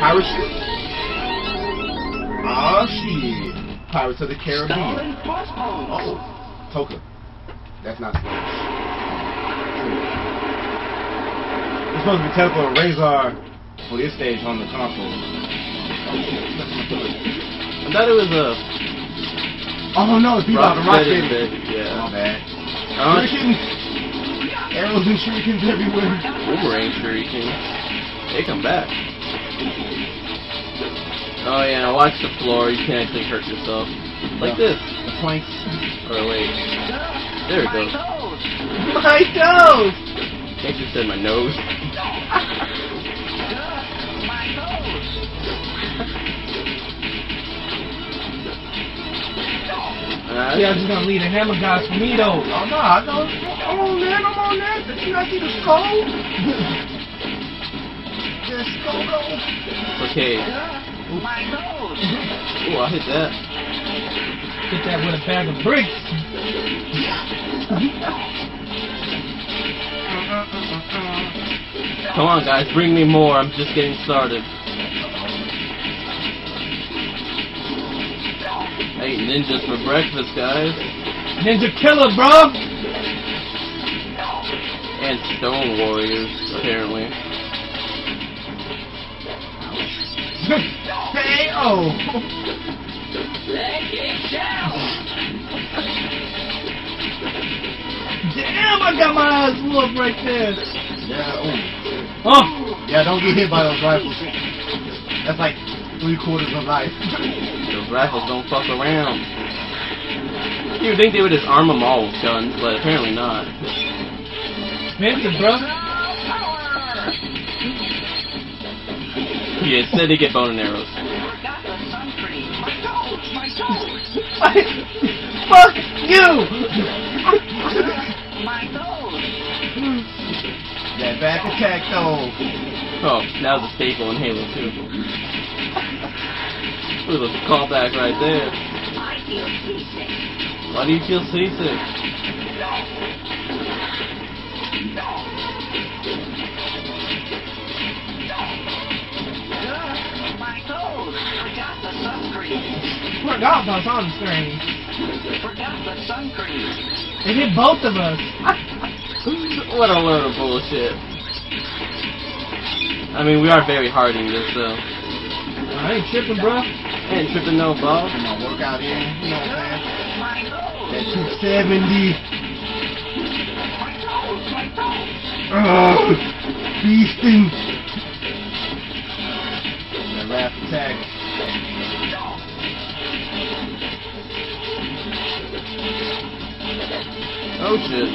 parachute. Oh shit. Pirates of the Caribbean. Oh. Tokka. That's not Spanish. It's supposed to be Tokka and Rahzar for this stage on the console. Oh, I thought it was a... Oh no, it's Bebop and Rocksteady. Yeah. Oh, man. Shurikens! Arrows and shurikens everywhere. Boomerang shurikens. They come back. Oh yeah, now watch the floor. You can't actually hurt yourself. Like this. The planks. Or wait. There it goes. My nose! I just said my nose. My nose! Yeah, I'm just gonna leave the hammer guys for me though. Oh no, I don't. I'm on that. Did you not see the skull? The skull goes. Okay. My nose! Ooh, I hit that. Hit that with a bag of bricks. Come on guys, bring me more. I'm just getting started. I ate ninjas for breakfast, guys. Ninja killer, bro! And stone warriors, apparently. Hey, oh! Damn, I got my eyes look right there! Yeah, oh! Yeah, don't get hit by those rifles. That's like 3/4 of life. Those rifles don't fuck around. You would think they would just arm them all with guns, but apparently not. Expensive, bro. Yeah, instead they get bow and arrows. What? Fuck you! My nose! That back attack though. Oh, that was a staple in Halo 2. It was a callback right there. Why do you feel seasick? My toes. Forgot the sunscreen. Forgot the sunscreen. Forgot the sunscreen. It hit both of us. What a load of bullshit. I mean, we are very hard in this, though. I ain't tripping, bro. I ain't tripping no ball. I'm gonna work out here. You know what I'm saying? That 270. Oh, beasting. That rap attack. Oh shit.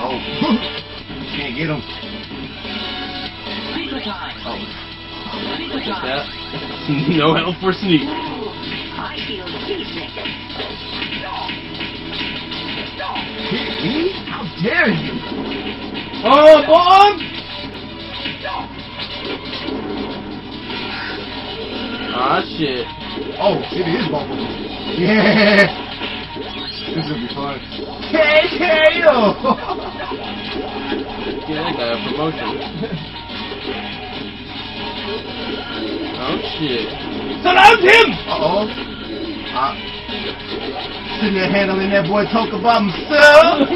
Oh. Can't get him. Oh. Look at that. No help for sneak. I feel seasick. Hit me? How dare you? Oh, Bob! Ah, shit. Oh, it is Bob. Yeah! This will be fun. KO! Get that guy a promotion. Oh shit. So that was him! Uh-oh. Sitting there handling that boy Tokka by himself.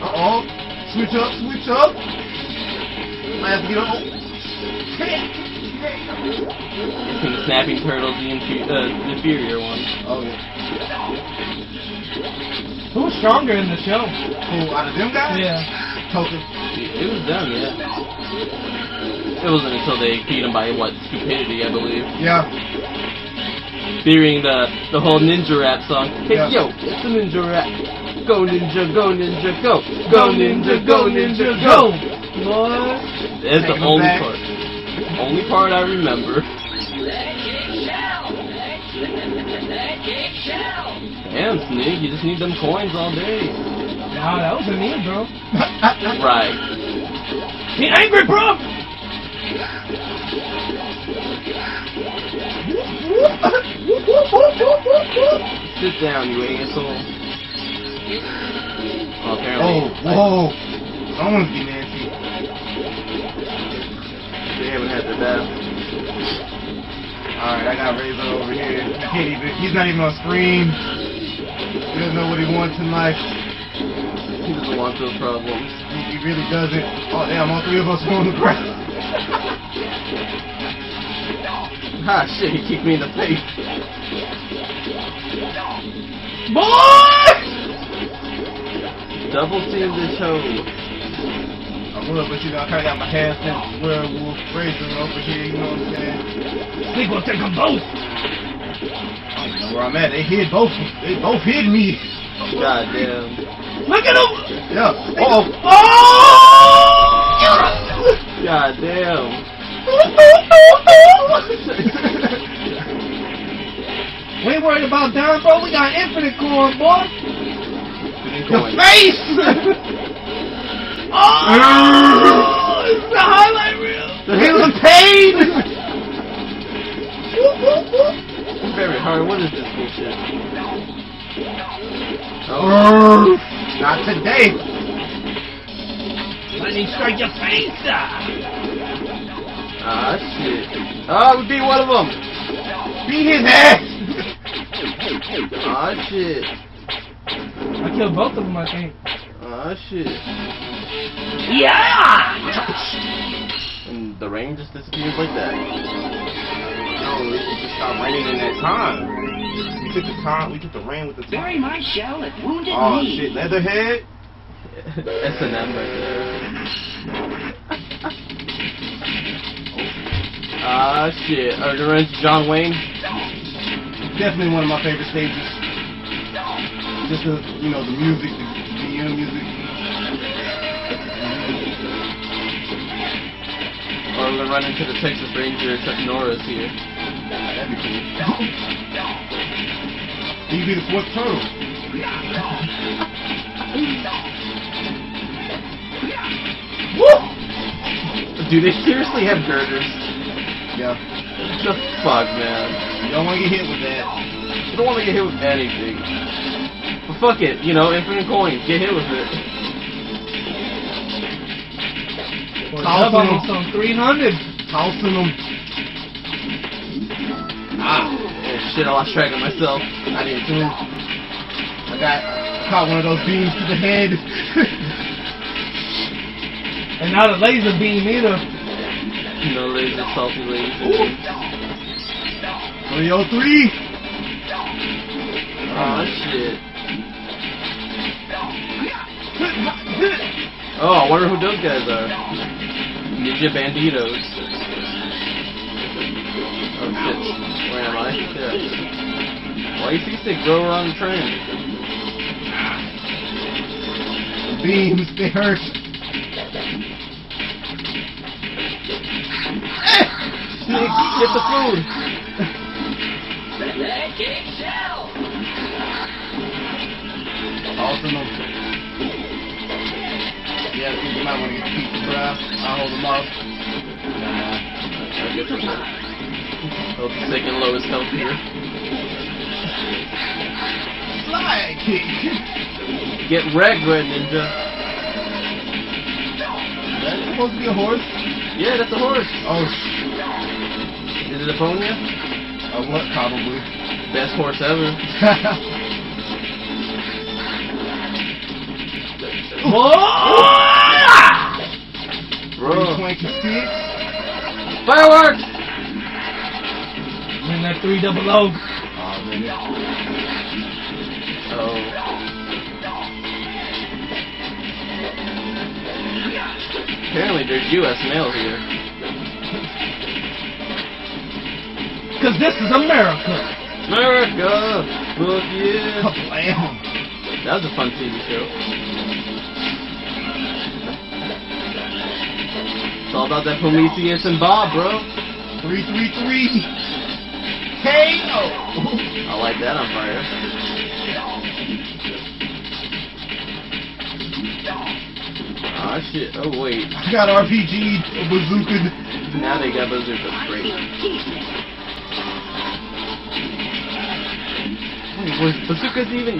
Uh-oh. Switch up, switch up. I have to get up. The Snappy Turtles, the inferior one. Oh yeah. Who's stronger in the show? Who, out of them guys? Yeah. Tokka. It was them, yeah. It wasn't until they beat him by, what, stupidity, I believe. Yeah. Fearing the whole ninja rap song. Hey, yo, it's a ninja rap. Go ninja, go ninja, go. Go ninja, go ninja, go. What? That's the only part. Only part I remember. Damn, Snig, you just need them coins all day. Nah, that was a need, bro. Right. Be angry, bro! Sit down, you asshole. Oh, apparently. Oh, whoa. I want to be nasty. we haven't had the death. Alright, I got Rahzar over here. I can't even, he's not even on screen. He doesn't know what he wants in life. He doesn't want those problems. He really doesn't. Oh damn, all three of us are on the press. Ah shit, he kicked me in the face. Boy! Double team this hoe. But you know, I kind of got my hands in werewolf Rahzar over here, you know what I'm saying? Sleep will take them both! I don't know where I'm at, they both hid me! God damn. Look at them! Yeah, oh! Oh! God damn. We ain't worried about down, bro, we got infinite corn, boy! The face! Oh! It's the highlight reel! The Halo pain! It's very hard. What is this bullshit? Oh. Not today! Let me strike your face! Ah, shit. Oh, we beat one of them! Beat his ass! Ah, shit. I killed both of them, I think. Ah, shit. Yeah! And the rain just disappears like that. No, it just stopped raining in that time. We took the time, we took the rain with the time. Bury my shell, it wounded me. Oh shit, Leatherhead? That's an M right there. Ah shit, Urgent John Wayne? Definitely one of my favorite stages. Just the, you know, the music, the BM music. Or we'll run into the Texas Ranger, Chuck Norris here. That'd be cool. He'd be the fourth turtle. Woo! Do they seriously have girders? Yeah. What the fuck, man? You don't want to get hit with that. You don't want to get hit with anything. But fuck it, you know, infinite coins. Get hit with it. Tossing them some 300. Tossing them. Ah, yeah, shit! I lost track of myself. I did too. I caught one of those beams to the head. And not a laser beam either. No laser, salty laser. Ooh. 303. Oh shit. Oh, I wonder who those guys are. Ninja Banditos. Oh shit. Where am I? Yeah. Why you see stick go around the train? The beams, they hurt. Get the food! Awesome. Yeah, you might want to get the pizza, bruh. I'll hold them off. Hope the second lowest health here. Slide kick! Get wrecked, Red Ninja. That's supposed to be a horse? Yeah, that's a horse. Oh, shit. Is it a phone yet? Oh, what? Probably. Best horse ever. Whoa! Bro. Fireworks! Man, that 300. Oh, man. Oh. Apparently, there's U.S. mail here. Because this is America. America! Look, yeah. Oh, man. That was a fun TV show. It's all about that Prometheus and Bob, bro. 333. Halo. I like that on fire. Ah shit. Oh wait. I got RPG bazooka. Now they got bazooka. Great. Wait, was bazookas even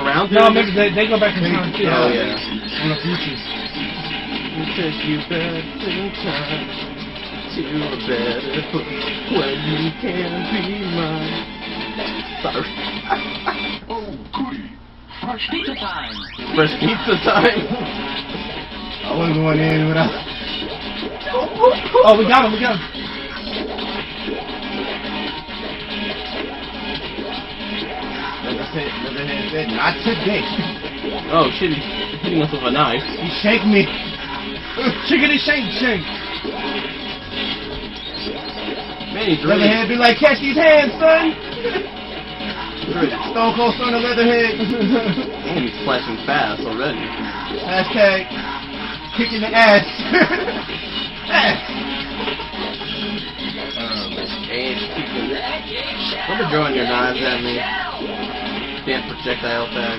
around? No, maybe they go back in time too. Oh yeah. In the future. You said you better in time. you better when you can be mine. Sorry. Oh, goody. Fresh pizza time. Fresh pizza time. I wasn't going in without. Oh, we got him. We got him. Leatherhead said, not today. Oh shit, he's hitting us with a knife. He shanked me. Chickeny shank shank. Man, he's really... Leatherhead be like, catch these hands, son. Stone Cold Son of Leatherhead. Man, he's flashing fast already. Hashtag kicking the ass. Kicking the ass. Don't be throwing your knives at me. Damn projectile bag.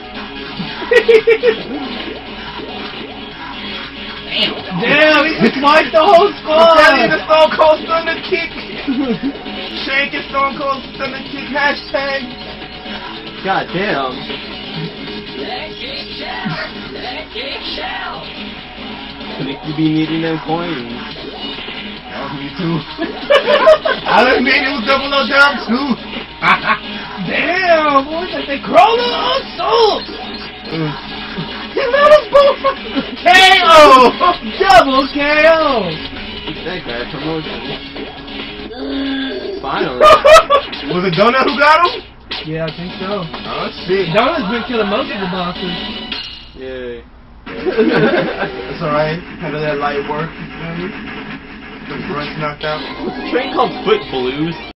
Damn, he just wiped the whole squad! He's the Stone Cold Thunder Kick! Shake it, Stone Cold Thunder Kick, hashtag! God damn. Nick, you be needing them coins. That was me too. I didn't mean it was double no job too! Damn, boy, that they crawled on soul! He let us both KO! Double KO! That guy promotion. Finally. Was it Donut who got him? Yeah, I think so. Oh, shit. Donut's been killing most of the bosses. Yay. That's alright. How did that light work? The brunt's knocked out. This train called Foot Blues.